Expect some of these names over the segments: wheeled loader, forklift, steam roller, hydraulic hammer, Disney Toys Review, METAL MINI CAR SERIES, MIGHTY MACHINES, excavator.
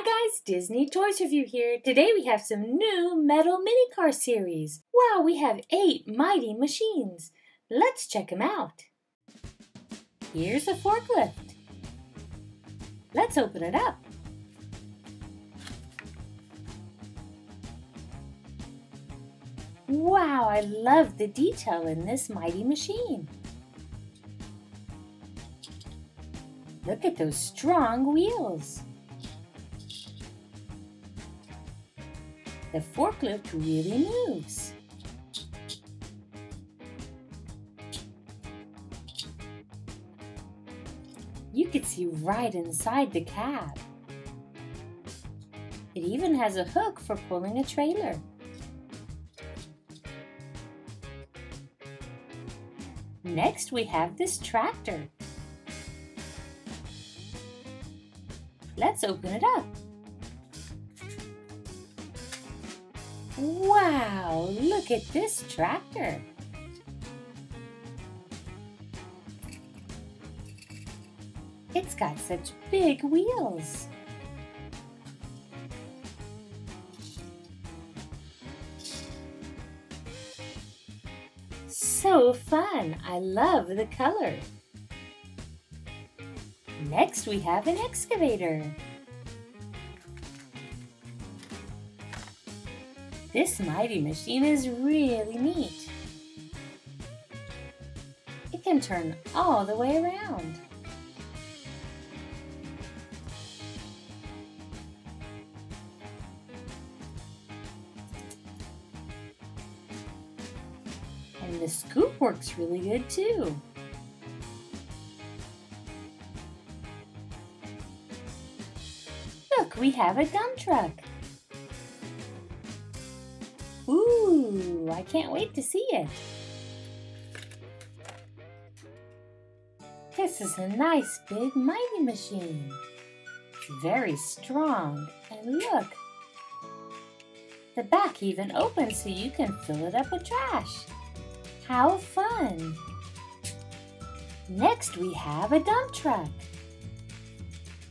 Hi guys, Disney Toys Review here. Today we have some new METAL Mini Car series. Wow, we have 8 mighty machines. Let's check them out. Here's a forklift. Let's open it up. Wow, I love the detail in this mighty machine. Look at those strong wheels. The forklift really moves. You can see right inside the cab. It even has a hook for pulling a trailer. Next, we have this tractor. Let's open it up. Wow, look at this tractor. It's got such big wheels. So fun! I love the color. Next we have an excavator. This mighty machine is really neat. It can turn all the way around. And the scoop works really good too. Look, we have a dump truck. Ooh, I can't wait to see it. This is a nice big mighty machine. It's very strong. And look, the back even opens so you can fill it up with trash. How fun! Next we have a dump truck.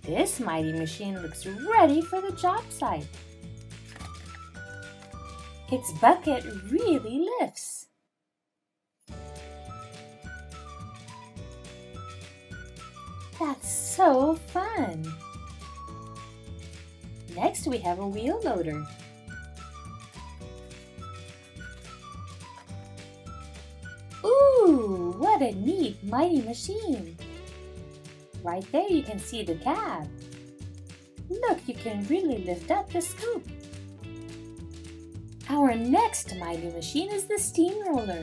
This mighty machine looks ready for the job site. Its bucket really lifts. That's so fun! Next we have a wheel loader. Ooh, what a neat mighty machine! Right there you can see the cab. Look, you can really lift up the scoop. Our next mighty machine is the steamroller.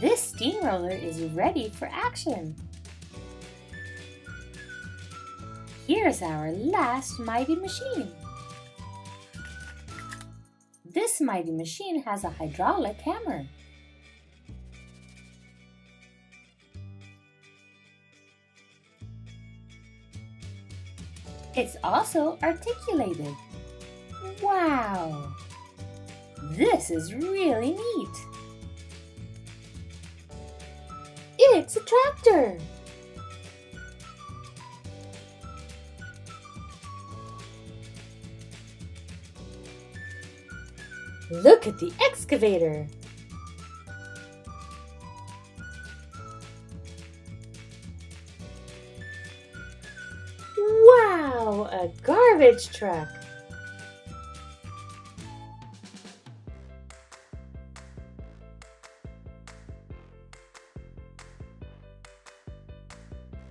This steamroller is ready for action. Here's our last mighty machine. This mighty machine has a hydraulic hammer. It's also articulated. Wow! This is really neat! It's a tractor! Look at the excavator! A garbage truck.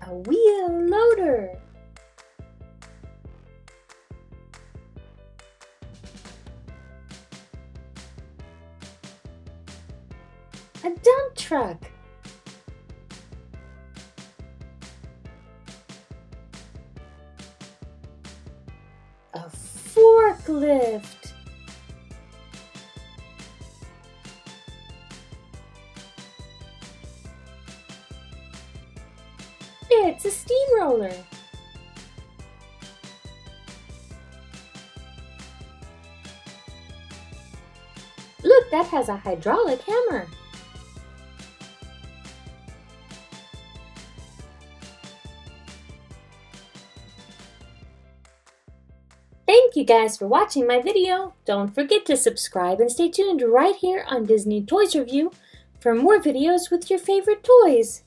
A wheel loader. A dump truck. A forklift. It's a steamroller. Look, that has a hydraulic hammer. Thank you guys for watching my video. Don't forget to subscribe and stay tuned right here on Disney Toys Review for more videos with your favorite toys.